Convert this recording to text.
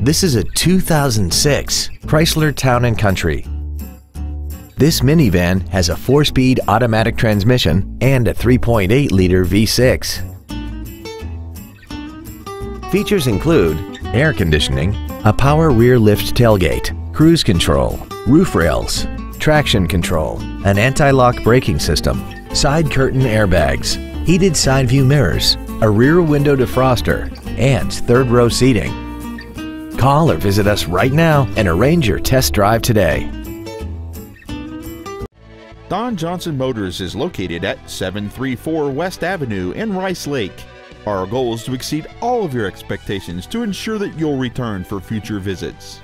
This is a 2006 Chrysler Town and Country. This minivan has a 4-speed automatic transmission and a 3.8-liter V6. Features include air conditioning, a power rear lift tailgate, cruise control, roof rails, traction control, an anti-lock braking system, side curtain airbags, heated side view mirrors, a rear window defroster, and third row seating. Call or visit us right now and arrange your test drive today. Don Johnson Motors is located at 734 West Avenue in Rice Lake. Our goal is to exceed all of your expectations to ensure that you'll return for future visits.